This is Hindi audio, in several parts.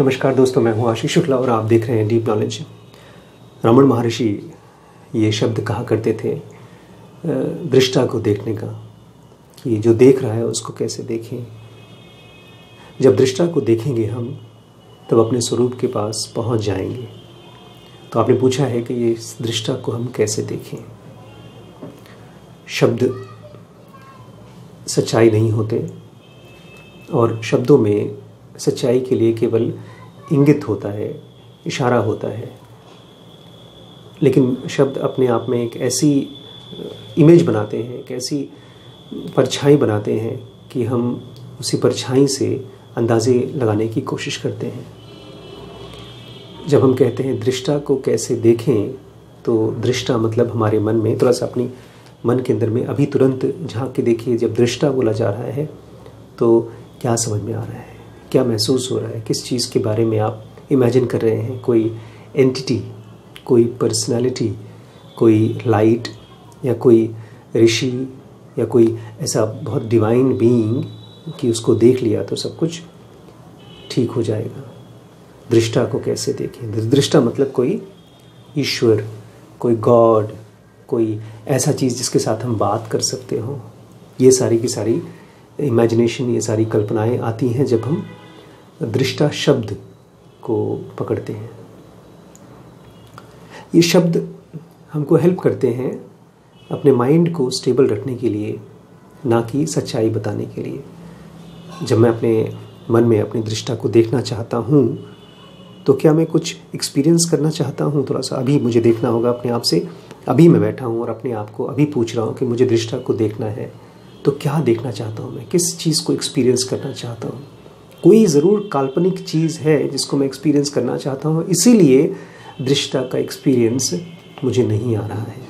नमस्कार दोस्तों, मैं हूं आशीष शुक्ला और आप देख रहे हैं डीप नॉलेज। रमण महर्षि ये शब्द कहा करते थे दृष्टा को देखने का, कि जो देख रहा है उसको कैसे देखें। जब दृष्टा को देखेंगे हम, तब अपने स्वरूप के पास पहुंच जाएंगे। तो आपने पूछा है कि ये दृष्टा को हम कैसे देखें। शब्द सच्चाई नहीं होते और शब्दों में सच्चाई के लिए केवल इंगित होता है, इशारा होता है। लेकिन शब्द अपने आप में एक ऐसी इमेज बनाते हैं, एक ऐसी परछाई बनाते हैं कि हम उसी परछाई से अंदाजे लगाने की कोशिश करते हैं। जब हम कहते हैं दृष्टा को कैसे देखें, तो दृष्टा मतलब हमारे मन में, थोड़ा सा अपनी मन के अंदर में अभी तुरंत झांक के देखिए। जब दृष्टा बोला जा रहा है तो क्या समझ में आ रहा है, क्या महसूस हो रहा है, किस चीज़ के बारे में आप इमेजिन कर रहे हैं। कोई एंटिटी, कोई पर्सनालिटी, कोई लाइट या कोई ऋषि या कोई ऐसा बहुत डिवाइन बीइंग कि उसको देख लिया तो सब कुछ ठीक हो जाएगा। दृष्टा को कैसे देखें। दृष्टा मतलब कोई ईश्वर, कोई गॉड, कोई ऐसा चीज़ जिसके साथ हम बात कर सकते हो। ये सारी की सारी इमेजिनेशन, ये सारी कल्पनाएं आती हैं जब हम दृष्टा शब्द को पकड़ते हैं। ये शब्द हमको हेल्प करते हैं अपने माइंड को स्टेबल रखने के लिए, ना कि सच्चाई बताने के लिए। जब मैं अपने मन में अपनी दृष्टा को देखना चाहता हूँ, तो क्या मैं कुछ एक्सपीरियंस करना चाहता हूँ, थोड़ा सा अभी मुझे देखना होगा अपने आप से। अभी मैं बैठा हूँ और अपने आप को अभी पूछ रहा हूँ कि मुझे दृष्टा को देखना है, तो क्या देखना चाहता हूँ मैं, किस चीज़ को एक्सपीरियंस करना चाहता हूँ। कोई ज़रूर काल्पनिक चीज़ है जिसको मैं एक्सपीरियंस करना चाहता हूँ, इसीलिए दृष्टा का एक्सपीरियंस मुझे नहीं आ रहा है।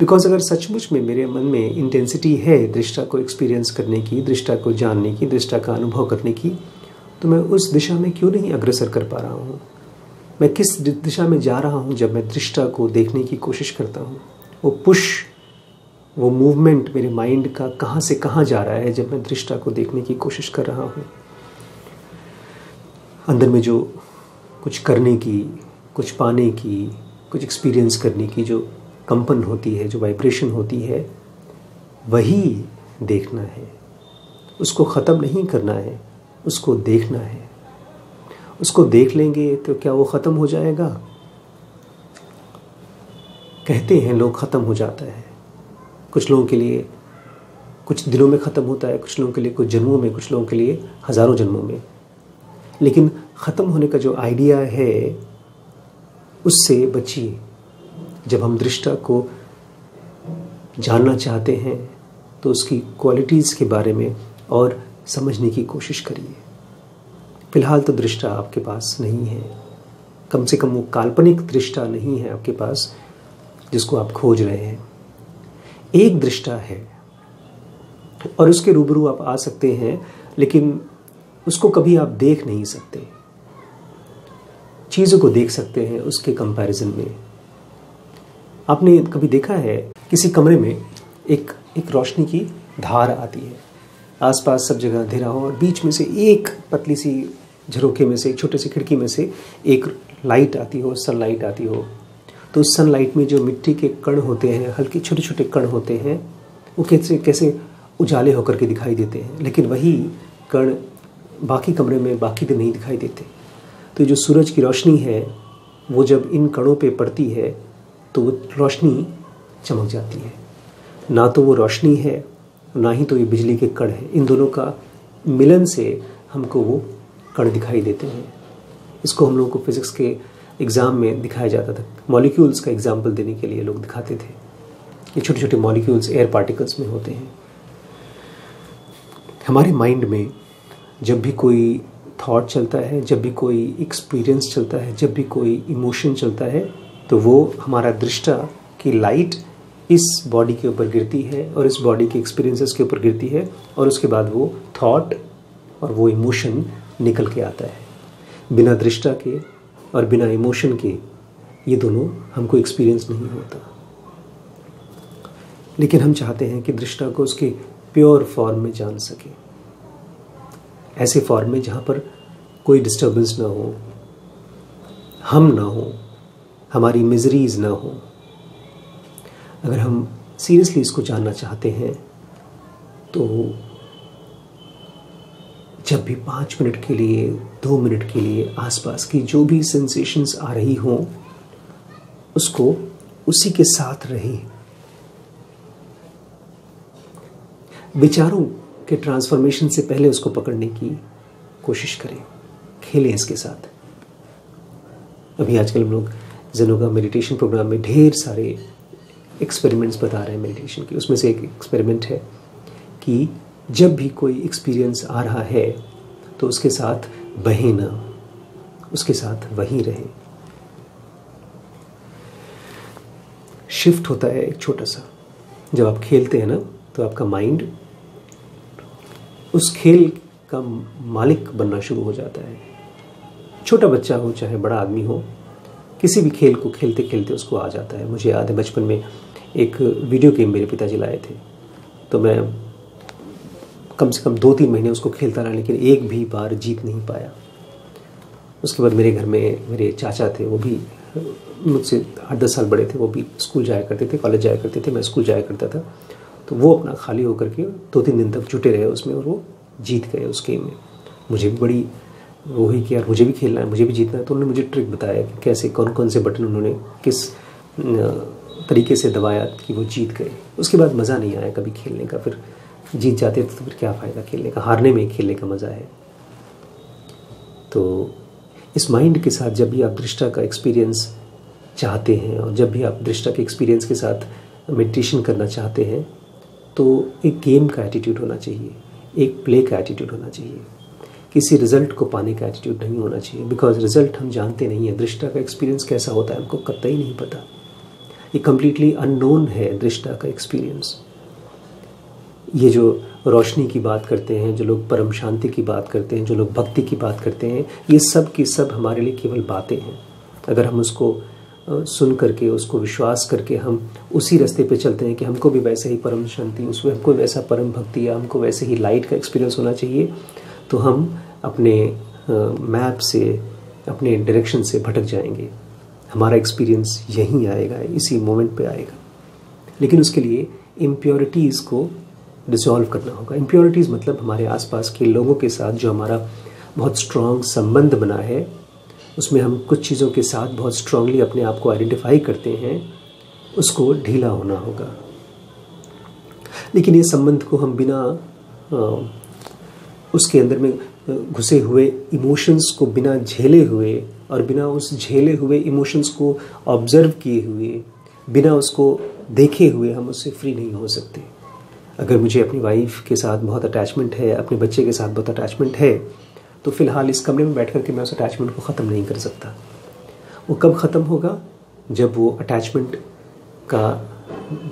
बिकॉज अगर सचमुच में मेरे मन में इंटेंसिटी है दृष्टा को एक्सपीरियंस करने की, दृष्टा को जानने की, दृष्टा का अनुभव करने की, तो मैं उस दिशा में क्यों नहीं अग्रसर कर पा रहा हूँ। मैं किस दिशा में जा रहा हूँ जब मैं दृष्टा को देखने की कोशिश करता हूँ। वो पुश, वो मूवमेंट मेरे माइंड का कहाँ से कहाँ जा रहा है जब मैं दृष्टा को देखने की कोशिश कर रहा हूँ। अंदर में जो कुछ करने की, कुछ पाने की, कुछ एक्सपीरियंस करने की जो कंपन होती है, जो वाइब्रेशन होती है, वही देखना है। उसको ख़त्म नहीं करना है, उसको देखना है। उसको देख लेंगे तो क्या वो ख़त्म हो जाएगा? कहते हैं लोग ख़त्म हो जाता है। कुछ लोगों के लिए कुछ दिनों में ख़त्म होता है, कुछ लोगों के लिए कुछ जन्मों में, कुछ लोगों के लिए हज़ारों जन्मों में। लेकिन ख़त्म होने का जो आइडिया है, उससे बचिए। जब हम दृष्टा को जानना चाहते हैं तो उसकी क्वालिटीज़ के बारे में और समझने की कोशिश करिए। फ़िलहाल तो दृष्टा आपके पास नहीं है, कम से कम वो काल्पनिक दृष्टा नहीं है आपके पास जिसको आप खोज रहे हैं। एक दृष्टा है और उसके रूबरू आप आ सकते हैं, लेकिन उसको कभी आप देख नहीं सकते। चीज़ों को देख सकते हैं उसके कंपैरिजन में। आपने कभी देखा है किसी कमरे में एक रोशनी की धार आती है, आसपास सब जगह अंधेरा हो और बीच में से एक पतली सी झरोखे में से, एक छोटे सी खिड़की में से एक लाइट आती हो, सनलाइट आती हो। तो उस सनलाइट में जो मिट्टी के कण होते हैं, हल्के छोटे छोटे कण होते हैं, वो कैसे कैसे उजाले होकर के दिखाई देते हैं। लेकिन वही कण बाकी कमरे में बाकी दिन नहीं दिखाई देते। तो जो सूरज की रोशनी है वो जब इन कणों पे पड़ती है तो वो रोशनी चमक जाती है। ना तो वो रोशनी है, ना ही तो ये बिजली के कण है। इन दोनों का मिलन से हमको वो कण दिखाई देते हैं। इसको हम लोगों को फिज़िक्स के एग्ज़ाम में दिखाया जाता था। मॉलिक्यूल्स का एग्जाम्पल देने के लिए लोग दिखाते थे। ये छोटे छोटे मॉलिक्यूल्स एयर पार्टिकल्स में होते हैं। हमारे माइंड में जब भी कोई थॉट चलता है, जब भी कोई एक्सपीरियंस चलता है, जब भी कोई इमोशन चलता है, तो वो हमारा दृष्टा की लाइट इस बॉडी के ऊपर गिरती है और इस बॉडी के एक्सपीरियंसेस के ऊपर गिरती है, और उसके बाद वो थॉट और वो इमोशन निकल के आता है। बिना दृष्टा के और बिना इमोशन के ये दोनों हमको एक्सपीरियंस नहीं होता। लेकिन हम चाहते हैं कि दृष्टा को उसके प्योर फॉर्म में जान सकें, ऐसे फॉर्म में जहाँ पर कोई डिस्टर्बेंस ना हो, हम ना हो, हमारी मिजरीज ना हो। अगर हम सीरियसली इसको जानना चाहते हैं तो जब भी 5 मिनट के लिए, 2 मिनट के लिए आसपास की जो भी सेंसेशंस आ रही हों उसको उसी के साथ रहें। विचारों के ट्रांसफॉर्मेशन से पहले उसको पकड़ने की कोशिश करें, खेलें इसके साथ। अभी आजकल हम लोग जनोगा मेडिटेशन प्रोग्राम में ढेर सारे एक्सपेरिमेंट्स बता रहे हैं मेडिटेशन के। उसमें से एक एक्सपेरिमेंट है कि जब भी कोई एक्सपीरियंस आ रहा है तो उसके साथ बहे ना, उसके साथ वहीं रहें। शिफ्ट होता है एक छोटा सा, जब आप खेलते हैं ना तो आपका माइंड उस खेल का मालिक बनना शुरू हो जाता है। छोटा बच्चा हो चाहे बड़ा आदमी हो, किसी भी खेल को खेलते खेलते उसको आ जाता है। मुझे याद है बचपन में एक वीडियो गेम मेरे पिताजी लाए थे, तो मैं कम से कम 2-3 महीने उसको खेलता रहा, लेकिन एक भी बार जीत नहीं पाया। उसके बाद मेरे घर में मेरे चाचा थे, वो भी मुझसे 8-10 साल बड़े थे, वो भी स्कूल जाया करते थे, कॉलेज जाया करते थे, मैं स्कूल जाया करता था। तो वो अपना खाली होकर के 2-3 दिन तक जुटे रहे उसमें और वो जीत गए उस गेम में। मुझे भी बड़ी वो ही कि यार मुझे भी खेलना है, मुझे भी जीतना है। तो उन्होंने मुझे ट्रिक बताया कि कैसे, कौन कौन से बटन उन्होंने किस तरीके से दबाया कि वो जीत गए। उसके बाद मज़ा नहीं आया कभी खेलने का, फिर जीत जाते तो फिर क्या फ़ायदा खेलने का, हारने में खेलने का मज़ा है। तो इस माइंड के साथ जब भी आप दृष्टा का एक्सपीरियंस चाहते हैं और जब भी आप दृष्टा के एक्सपीरियंस के साथ मेडिटेशन करना चाहते हैं तो एक गेम का एटीट्यूड होना चाहिए, एक प्ले का एटीट्यूड होना चाहिए, किसी रिज़ल्ट को पाने का एटीट्यूड नहीं होना चाहिए। बिकॉज रिज़ल्ट हम जानते नहीं है, दृष्टा का एक्सपीरियंस कैसा होता है हमको कतई नहीं पता। ये कम्प्लीटली अननोन है दृष्टा का एक्सपीरियंस। ये जो रोशनी की बात करते हैं, जो लोग परम शांति की बात करते हैं, जो लोग भक्ति की बात करते हैं, ये सब की सब हमारे लिए केवल बातें हैं। अगर हम उसको सुन करके, उसको विश्वास करके हम उसी रास्ते पे चलते हैं कि हमको भी वैसे ही परम शांति, उसमें हमको वैसा परम भक्ति या हमको वैसे ही लाइट का एक्सपीरियंस होना चाहिए, तो हम अपने मैप से, अपने डायरेक्शन से भटक जाएंगे। हमारा एक्सपीरियंस यहीं आएगा, इसी मोमेंट पर आएगा। लेकिन उसके लिए इम्प्योरिटीज़ को डिसॉल्व करना होगा। इम्प्योरिटीज़ मतलब हमारे आसपास के लोगों के साथ जो हमारा बहुत स्ट्रॉन्ग संबंध बना है, उसमें हम कुछ चीज़ों के साथ बहुत स्ट्रांगली अपने आप को आइडेंटिफाई करते हैं, उसको ढीला होना होगा। लेकिन ये संबंध को हम बिना उसके अंदर में घुसे हुए इमोशंस को बिना झेले हुए और बिना उस झेले हुए इमोशंस को ऑब्जर्व किए हुए, बिना उसको देखे हुए हम उससे फ्री नहीं हो सकते। अगर मुझे अपनी वाइफ के साथ बहुत अटैचमेंट है, अपने बच्चे के साथ बहुत अटैचमेंट है, तो फ़िलहाल इस कमरे में बैठ कर के मैं उस अटैचमेंट को ख़त्म नहीं कर सकता। वो कब ख़त्म होगा? जब वो अटैचमेंट का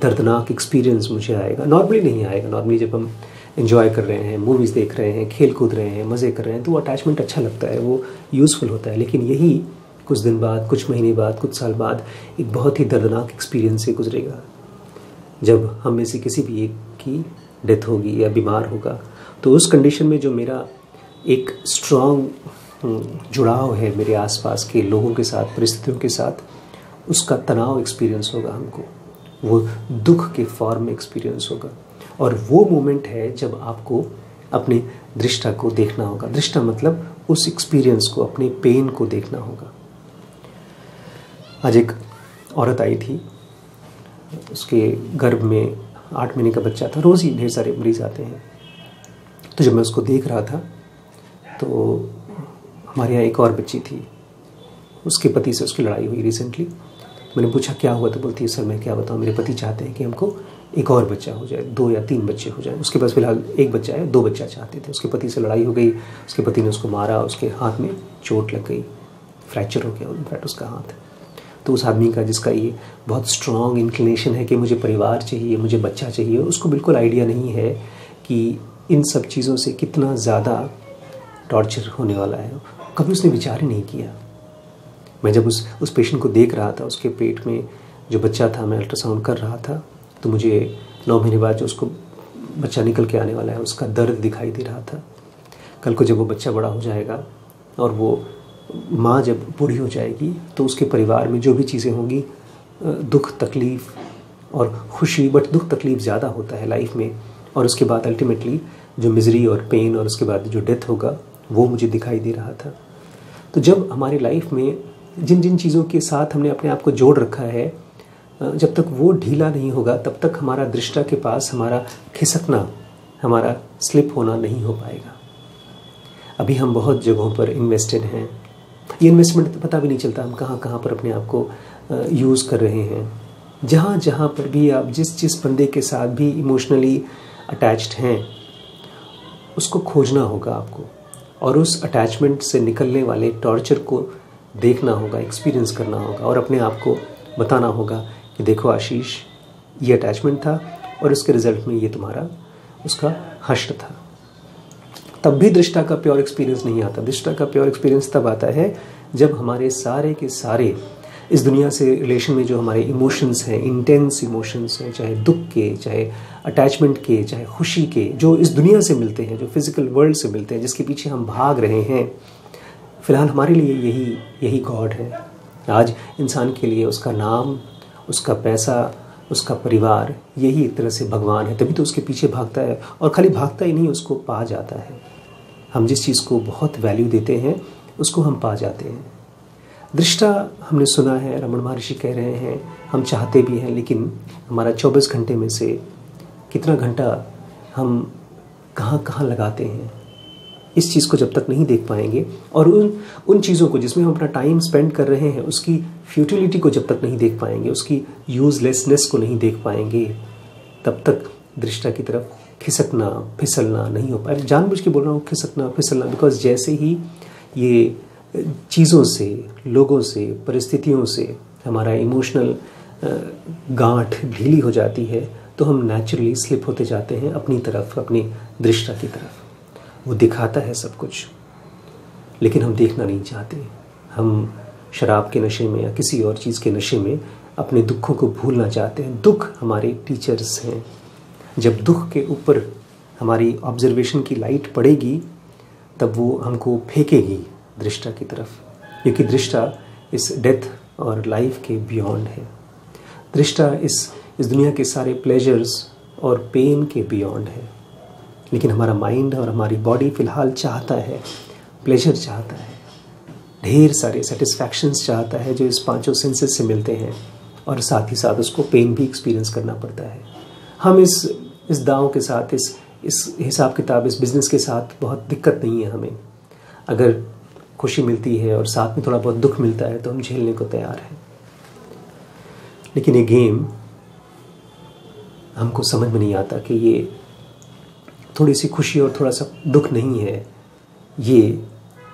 दर्दनाक एक्सपीरियंस मुझे आएगा। नॉर्मली नहीं आएगा। नॉर्मली जब हम एंजॉय कर रहे हैं, मूवीज़ देख रहे हैं, खेल कूद रहे हैं, मज़े कर रहे हैं, तो वो अटैचमेंट अच्छा लगता है, वो यूज़फुल होता है। लेकिन यही कुछ दिन बाद, कुछ महीने बाद, कुछ साल बाद एक बहुत ही दर्दनाक एक्सपीरियंस से गुजरेगा। जब हम में से किसी भी एक की डेथ होगी या बीमार होगा, तो उस कंडीशन में जो मेरा एक स्ट्रॉन्ग जुड़ाव है मेरे आसपास के लोगों के साथ, परिस्थितियों के साथ, उसका तनाव एक्सपीरियंस होगा हमको, वो दुख के फॉर्म में एक्सपीरियंस होगा। और वो मोमेंट है जब आपको अपने दृष्टा को देखना होगा। दृष्टा मतलब उस एक्सपीरियंस को, अपने पेन को देखना होगा। आज एक औरत आई थी, उसके गर्भ में 8 महीने का बच्चा था। रोज़ ही ढेर सारे मरीज़ आते हैं। तो जब मैं उसको देख रहा था तो हमारे यहाँ एक और बच्ची थी, उसके पति से उसकी लड़ाई हुई रिसेंटली। मैंने पूछा क्या हुआ, तो बोलती है सर मैं क्या बताऊँ, मेरे पति चाहते हैं कि हमको एक और बच्चा हो जाए, 2 या 3 बच्चे हो जाए। उसके पास फिलहाल एक बच्चा है, 2 बच्चा चाहते थे। उसके पति से लड़ाई हो गई, उसके पति ने उसको मारा, उसके हाथ में चोट लग गई, फ्रैक्चर हो गया इनफैक्ट उसका हाथ। तो उस आदमी का जिसका ये बहुत स्ट्रॉन्ग इंक्लिनेशन है कि मुझे परिवार चाहिए, मुझे बच्चा चाहिए, उसको बिल्कुल आइडिया नहीं है कि इन सब चीज़ों से कितना ज़्यादा टॉर्चर होने वाला है। कभी उसने विचार ही नहीं किया। मैं जब उस पेशेंट को देख रहा था, उसके पेट में जो बच्चा था, मैं अल्ट्रासाउंड कर रहा था, तो मुझे 9 महीने बाद जो उसको बच्चा निकल के आने वाला है उसका दर्द दिखाई दे रहा था। कल को जब वो बच्चा बड़ा हो जाएगा और वो माँ जब बूढ़ी हो जाएगी तो उसके परिवार में जो भी चीज़ें होंगी, दुख तकलीफ़ और खुशी, बट दुख तकलीफ़ ज़्यादा होता है लाइफ में, और उसके बाद अल्टीमेटली जो मिजरी और पेन और उसके बाद जो डेथ होगा वो मुझे दिखाई दे रहा था। तो जब हमारी लाइफ में जिन जिन चीज़ों के साथ हमने अपने आप को जोड़ रखा है, जब तक वो ढीला नहीं होगा तब तक हमारा दृष्टा के पास हमारा खिसकना, हमारा स्लिप होना नहीं हो पाएगा। अभी हम बहुत जगहों पर इन्वेस्टेड हैं, ये इन्वेस्टमेंट तो पता भी नहीं चलता हम कहाँ कहाँ पर अपने आप को यूज़ कर रहे हैं। जहाँ जहाँ पर भी आप जिस बंदे के साथ भी इमोशनली अटैच्ड हैं उसको खोजना होगा आपको, और उस अटैचमेंट से निकलने वाले टॉर्चर को देखना होगा, एक्सपीरियंस करना होगा, और अपने आप को बताना होगा कि देखो आशीष, ये अटैचमेंट था और उसके रिज़ल्ट में ये तुम्हारा उसका हश्र था। तब भी दृष्टा का प्योर एक्सपीरियंस नहीं आता। दृष्टा का प्योर एक्सपीरियंस तब आता है जब हमारे सारे के सारे इस दुनिया से रिलेशन में जो हमारे इमोशंस हैं, इंटेंस इमोशंस हैं, चाहे दुख के, चाहे अटैचमेंट के, चाहे खुशी के, जो इस दुनिया से मिलते हैं, जो फिज़िकल वर्ल्ड से मिलते हैं, जिसके पीछे हम भाग रहे हैं। फ़िलहाल हमारे लिए यही गॉड है। आज इंसान के लिए उसका नाम, उसका पैसा, उसका परिवार, यही एक तरह से भगवान है। तभी तो उसके पीछे भागता है, और खाली भागता ही नहीं, उसको पा जाता है। हम जिस चीज़ को बहुत वैल्यू देते हैं उसको हम पा जाते हैं। दृष्टा हमने सुना है, रमण महर्षि कह रहे हैं, हम चाहते भी हैं, लेकिन हमारा 24 घंटे में से कितना घंटा हम कहाँ कहाँ लगाते हैं, इस चीज़ को जब तक नहीं देख पाएंगे, और उन चीज़ों को जिसमें हम अपना टाइम स्पेंड कर रहे हैं उसकी फ्यूटिलिटी को जब तक नहीं देख पाएंगे, उसकी यूज़लेसनेस को नहीं देख पाएंगे, तब तक दृष्टा की तरफ खिसकना फिसलना नहीं हो पाएगा। जानबूझ के बोल रहा हूँ खिसकना फिसलना, बिकॉज जैसे ही ये चीज़ों से, लोगों से, परिस्थितियों से हमारा इमोशनल गांठ ढीली हो जाती है तो हम नेचुरली स्लिप होते जाते हैं अपनी तरफ, अपनी दृष्टा की तरफ। वो दिखाता है सब कुछ, लेकिन हम देखना नहीं चाहते। हम शराब के नशे में या किसी और चीज़ के नशे में अपने दुखों को भूलना चाहते हैं। दुख हमारे टीचर्स हैं। जब दुख के ऊपर हमारी ऑब्जर्वेशन की लाइट पड़ेगी तब वो हमको फेंकेगी दृष्टा की तरफ, क्योंकि दृष्टा इस डेथ और लाइफ के बियॉन्ड है। दृष्टा इस दुनिया के सारे प्लेजर्स और पेन के बियॉन्ड है। लेकिन हमारा माइंड और हमारी बॉडी फ़िलहाल चाहता है, प्लेजर चाहता है, ढेर सारे सेटिस्फैक्शंस चाहता है जो इस पांचों सेंसेस से मिलते हैं, और साथ ही साथ उसको पेन भी एक्सपीरियंस करना पड़ता है। हम इस दांव के साथ, इस हिसाब किताब, इस बिज़नेस के साथ बहुत दिक्कत नहीं है हमें। अगर खुशी मिलती है और साथ में थोड़ा बहुत दुख मिलता है तो हम झेलने को तैयार हैं। लेकिन ये गेम हमको समझ में नहीं आता कि ये थोड़ी सी खुशी और थोड़ा सा दुख नहीं है, ये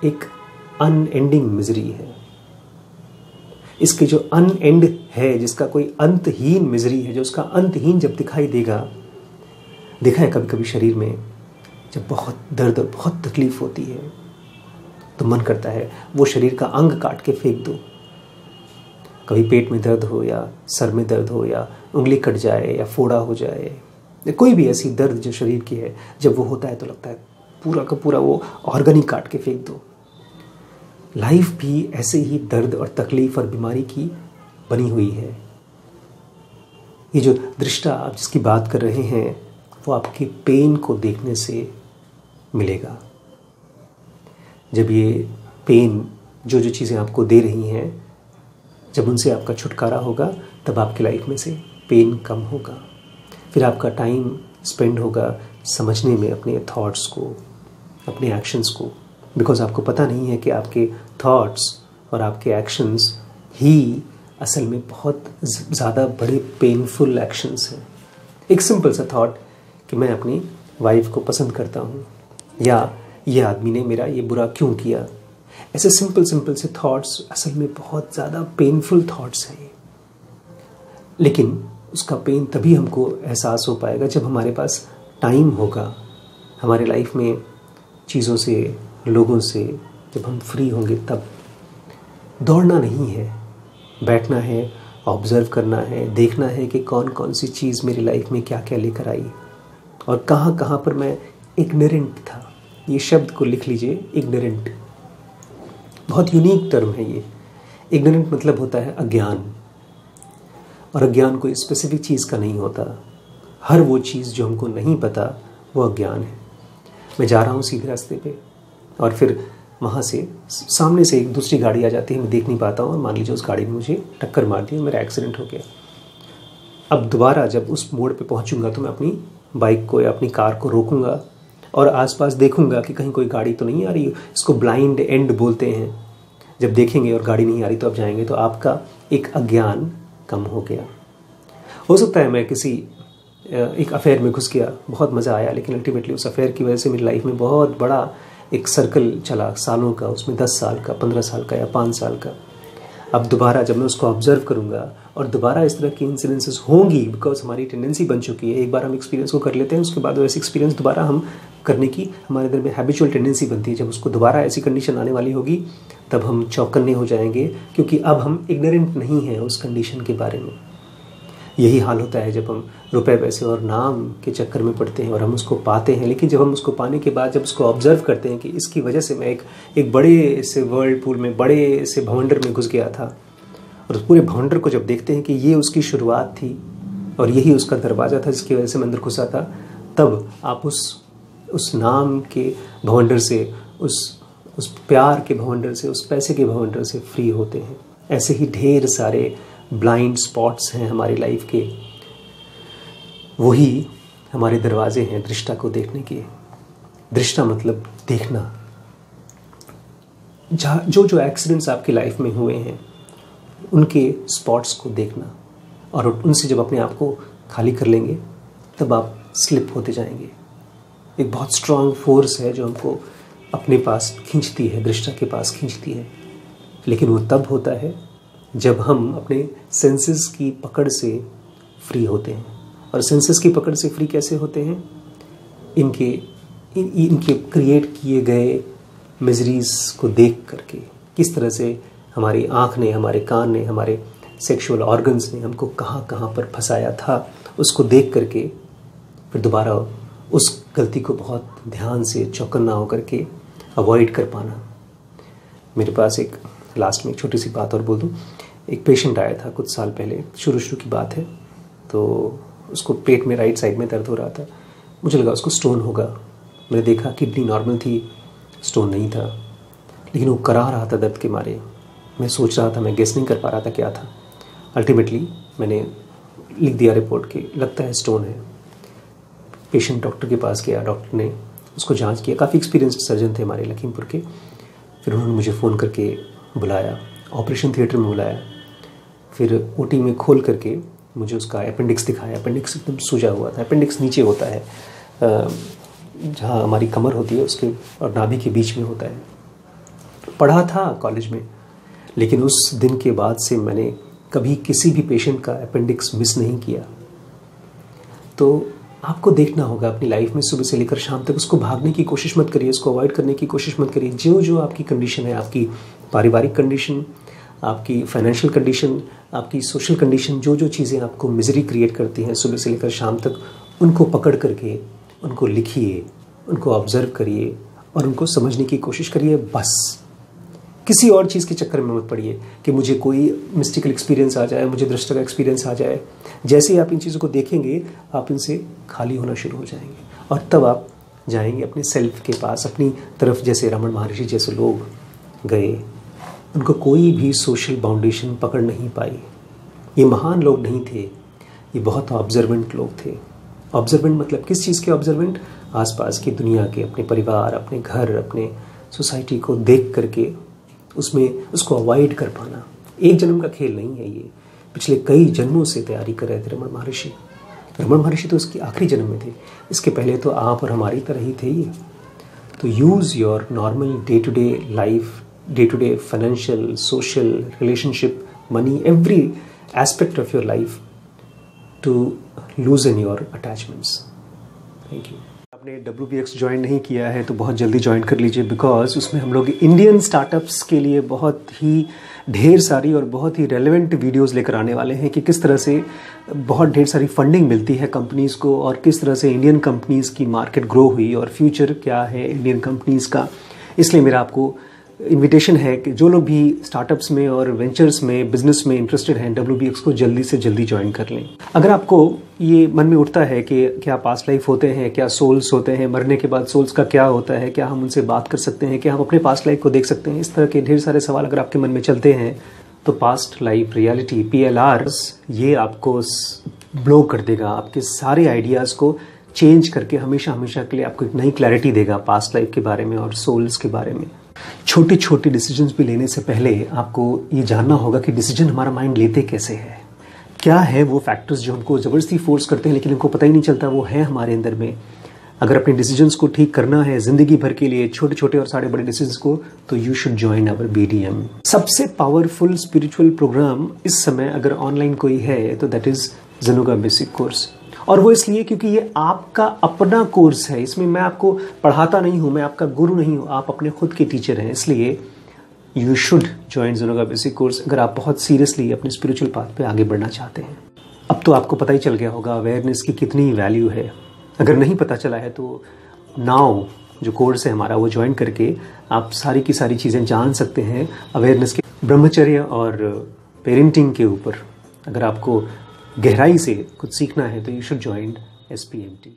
एक अनएंडिंग मिजरी है। इसके जो अनएंड है, जिसका कोई अंतहीन मिजरी है, जो उसका अंतहीन जब दिखाई देगा, देखा है कभी कभी शरीर में जब बहुत दर्द और बहुत तकलीफ होती है तो मन करता है वो शरीर का अंग काट के फेंक दो। कभी पेट में दर्द हो या सर में दर्द हो या उंगली कट जाए या फोड़ा हो जाए या कोई भी ऐसी दर्द जो शरीर की है, जब वो होता है तो लगता है पूरा का पूरा वो ऑर्गन ही काट के फेंक दो। लाइफ भी ऐसे ही दर्द और तकलीफ और बीमारी की बनी हुई है। ये जो दृष्टा आप जिसकी बात कर रहे हैं वो आपके पेन को देखने से मिलेगा। जब ये पेन जो चीज़ें आपको दे रही हैं, जब उनसे आपका छुटकारा होगा तब आपकी लाइफ में से पेन कम होगा। फिर आपका टाइम स्पेंड होगा समझने में अपने थॉट्स को, अपने एक्शंस को, बिकॉज़ आपको पता नहीं है कि आपके थॉट्स और आपके एक्शंस ही असल में बहुत ज़्यादा बड़े पेनफुल एक्शंस हैं। एक सिंपल सा थॉट कि मैं अपनी वाइफ को पसंद करता हूँ, या ये आदमी ने मेरा ये बुरा क्यों किया, ऐसे सिंपल से थॉट्स असल में बहुत ज़्यादा पेनफुल थॉट्स हैं। लेकिन उसका पेन तभी हमको एहसास हो पाएगा जब हमारे पास टाइम होगा, हमारे लाइफ में चीज़ों से, लोगों से जब हम फ्री होंगे। तब दौड़ना नहीं है, बैठना है, ऑब्जर्व करना है, देखना है कि कौन कौन सी चीज़ मेरी लाइफ में क्या क्या लेकर आई और कहाँ कहाँ पर मैं इग्नोरेंट था। ये शब्द को लिख लीजिए, इग्नोरेंट। बहुत यूनिक टर्म है ये। इग्नोरेंट मतलब होता है अज्ञान, और अज्ञान कोई स्पेसिफिक चीज़ का नहीं होता। हर वो चीज़ जो हमको नहीं पता वो अज्ञान है। मैं जा रहा हूँ सीधे रास्ते पे और फिर वहाँ से सामने से एक दूसरी गाड़ी आ जाती है, मैं देख नहीं पाता हूँ और मान लीजिए उस गाड़ी ने मुझे टक्कर मार दी और मेरा एक्सीडेंट हो गया। अब दोबारा जब उस मोड़ पे पहुँचूँगा तो मैं अपनी बाइक को या अपनी कार को रोकूँगा और आसपास देखूँगा कि कहीं कोई गाड़ी तो नहीं आ रही। इसको ब्लाइंड एंड बोलते हैं। जब देखेंगे और गाड़ी नहीं आ रही तो आप जाएंगे, तो आपका एक अज्ञान कम हो गया। हो सकता है मैं किसी एक अफेयर में घुस गया, बहुत मज़ा आया, लेकिन अल्टीमेटली उस अफेयर की वजह से मेरी लाइफ में बहुत बड़ा एक सर्कल चला सालों का, उसमें 10 साल का, 15 साल का या 5 साल का। अब दोबारा जब मैं उसको ऑब्जर्व करूँगा और दोबारा इस तरह की इंसिडेंसेस होंगी, बिकॉज हमारी टेंडेंसी बन चुकी है। एक बार हम एक्सपीरियंस को कर लेते हैं, उसके बाद वैसे एक्सपीरियंस दोबारा हम करने की हमारे अंदर में हैबिचुअल टेंडेंसी बनती है। जब उसको दोबारा ऐसी कंडीशन आने वाली होगी तब हम चौकन्ने हो जाएंगे, क्योंकि अब हम इग्नोरेंट नहीं हैं उस कंडीशन के बारे में। यही हाल होता है जब हम रुपए पैसे और नाम के चक्कर में पड़ते हैं और हम उसको पाते हैं, लेकिन जब हम उसको पाने के बाद जब उसको ऑब्जर्व करते हैं कि इसकी वजह से मैं एक बड़े से वर्ल्ड पूल में, बड़े से भवंडर में घुस गया था, और उस पूरे भवंडर को जब देखते हैं कि ये उसकी शुरुआत थी और यही उसका दरवाज़ा था जिसकी वजह से मैं अंदर घुसा था, तब आप उस नाम के भवंडर से, उस प्यार के भवंडर से, उस पैसे के भवंडर से फ्री होते हैं। ऐसे ही ढेर सारे ब्लाइंड स्पॉट्स हैं हमारी लाइफ के, वही हमारे दरवाजे हैं दृष्टा को देखने के। दृष्टा मतलब देखना। जो जो एक्सीडेंट्स आपकी लाइफ में हुए हैं उनके स्पॉट्स को देखना, और उनसे जब अपने आप को खाली कर लेंगे तब आप स्लिप होते जाएंगे। एक बहुत स्ट्रॉन्ग फोर्स है जो हमको अपने पास खींचती है, दृष्टा के पास खींचती है, लेकिन वो तब होता है जब हम अपने सेंसेस की पकड़ से फ्री होते हैं। और सेंसेस की पकड़ से फ्री कैसे होते हैं? इनके क्रिएट किए गए मिजरीज़ को देख करके, किस तरह से हमारी आँख ने, हमारे कान ने, हमारे सेक्सुअल ऑर्गन्स ने हमको कहाँ कहाँ पर फंसाया था, उसको देख करके फिर दोबारा उस गलती को बहुत ध्यान से चौकन्ना होकर के अवॉइड कर पाना। मेरे पास एक लास्ट में एक छोटी सी बात और बोल दूँ। एक पेशेंट आया था कुछ साल पहले, शुरू की बात है, तो उसको पेट में राइट साइड में दर्द हो रहा था। मुझे लगा उसको स्टोन होगा। मैंने देखा किडनी नॉर्मल थी, स्टोन नहीं था, लेकिन वो कराह रहा था दर्द के मारे। मैं सोच रहा था, मैं गेस नहीं कर पा रहा था क्या था। अल्टीमेटली मैंने लिख दिया रिपोर्ट के लगता है स्टोन है। पेशेंट डॉक्टर के पास गया, डॉक्टर ने उसको जाँच किया, काफ़ी एक्सपीरियंस्ड सर्जन थे हमारे लखीमपुर के। फिर उन्होंने मुझे फ़ोन करके बुलाया, ऑपरेशन थिएटर में बुलाया। फिर ओटी में खोल करके मुझे उसका अपेंडिक्स दिखाया। अपेंडिक्स एकदम सूजा हुआ था। अपेंडिक्स नीचे होता है, जहाँ हमारी कमर होती है उसके और नाभि के बीच में होता है। पढ़ा था कॉलेज में, लेकिन उस दिन के बाद से मैंने कभी किसी भी पेशेंट का अपेंडिक्स मिस नहीं किया। तो आपको देखना होगा अपनी लाइफ में, सुबह से लेकर शाम तक। उसको भागने की कोशिश मत करिए, उसको अवॉइड करने की कोशिश मत करिए। जो जो आपकी कंडीशन है, आपकी पारिवारिक कंडीशन, आपकी फाइनेंशियल कंडीशन, आपकी सोशल कंडीशन, जो जो चीज़ें आपको मिजरी क्रिएट करती हैं सुबह से लेकर शाम तक, उनको पकड़ करके उनको लिखिए, उनको ऑब्जर्व करिए और उनको समझने की कोशिश करिए। बस किसी और चीज़ के चक्कर में मत पड़िए कि मुझे कोई मिस्टिकल एक्सपीरियंस आ जाए, मुझे दृष्टा का एक्सपीरियंस आ जाए। जैसे ही आप इन चीज़ों को देखेंगे आप इनसे खाली होना शुरू हो जाएंगे, और तब आप जाएंगे अपने सेल्फ के पास, अपनी तरफ, जैसे रमण महर्षि जैसे लोग गए। उनको कोई भी सोशल बाउंडेशन पकड़ नहीं पाई। ये महान लोग नहीं थे, ये बहुत ऑब्जर्वेंट लोग थे। ऑब्जर्वेंट मतलब किस चीज़ के ऑब्जर्वेंट? आसपास की दुनिया के, अपने परिवार, अपने घर, अपने सोसाइटी को देख करके उसमें उसको अवॉइड कर पाना। एक जन्म का खेल नहीं है ये, पिछले कई जन्मों से तैयारी कर रहे थे रमण महर्षि। रमण महर्षि तो उसके आखिरी जन्म में थे, इसके पहले तो आप और हमारी तरह ही थे ये। तो use your normal day to day life, day to day financial, social, relationship, money, every aspect of your life to loosen your attachments. Thank you. आपने WBX ज्वाइन नहीं किया है तो बहुत जल्दी ज्वाइन कर लीजिए, बिकॉज उसमें हम लोग इंडियन स्टार्टअप्स के लिए बहुत ही ढेर सारी और बहुत ही रेलेवेंट वीडियोस लेकर आने वाले हैं कि किस तरह से बहुत ढेर सारी फंडिंग मिलती है कंपनीज़ को, और किस तरह से इंडियन कंपनीज़ की मार्केट ग्रो हुई और फ्यूचर क्या है इंडियन कंपनीज़ का। इसलिए मेरा आपको इन्विटेशन है कि जो लोग भी स्टार्टअप्स में और वेंचर्स में, बिजनेस में इंटरेस्टेड हैं, WBX को जल्दी से जल्दी ज्वाइन कर लें। अगर आपको ये मन में उठता है कि क्या पास्ट लाइफ होते हैं, क्या सोल्स होते हैं, मरने के बाद सोल्स का क्या होता है, क्या हम उनसे बात कर सकते हैं, क्या हम अपने पास्ट लाइफ को देख सकते हैं, इस तरह के ढेर सारे सवाल अगर आपके मन में चलते हैं तो पास्ट लाइफ रियलिटी PLRs ये आपको ब्लो कर देगा, आपके सारे आइडियाज़ को चेंज करके हमेशा हमेशा के लिए आपको एक नई क्लैरिटी देगा पास्ट लाइफ के बारे में और सोल्स के बारे में। छोटे छोटे डिसीजंस भी लेने से पहले आपको ये जानना होगा कि डिसीजन हमारा माइंड लेते कैसे है, क्या है वो फैक्टर्स जो हमको ज़बरदस्ती फोर्स करते हैं लेकिन हमको पता ही नहीं चलता वो है हमारे अंदर में। अगर अपने डिसीजंस को ठीक करना है ज़िंदगी भर के लिए, छोटे छोटे और सारे बड़े डिसीजंस को, तो you should join our BDM। सबसे पावरफुल स्पिरिचुअल प्रोग्राम इस समय अगर ऑनलाइन कोई है तो दैट इज़ जनोगा बेसिक कोर्स, और वो इसलिए क्योंकि ये आपका अपना कोर्स है, इसमें मैं आपको पढ़ाता नहीं हूँ, मैं आपका गुरु नहीं हूँ, आप अपने खुद के टीचर हैं, इसलिए यू शुड ज्वाइन जनोगा बेसिक कोर्स अगर आप बहुत सीरियसली अपने स्पिरिचुअल पाथ पे आगे बढ़ना चाहते हैं। अब तो आपको पता ही चल गया होगा अवेयरनेस की कितनी वैल्यू है, अगर नहीं पता चला है तो नाउ जो कोर्स है हमारा वो ज्वाइन करके आप सारी की सारी चीज़ें जान सकते हैं अवेयरनेस के, ब्रह्मचर्य और पेरेंटिंग के ऊपर। अगर आपको गहराई से कुछ सीखना है तो यू शुड ज्वाइन SPMT।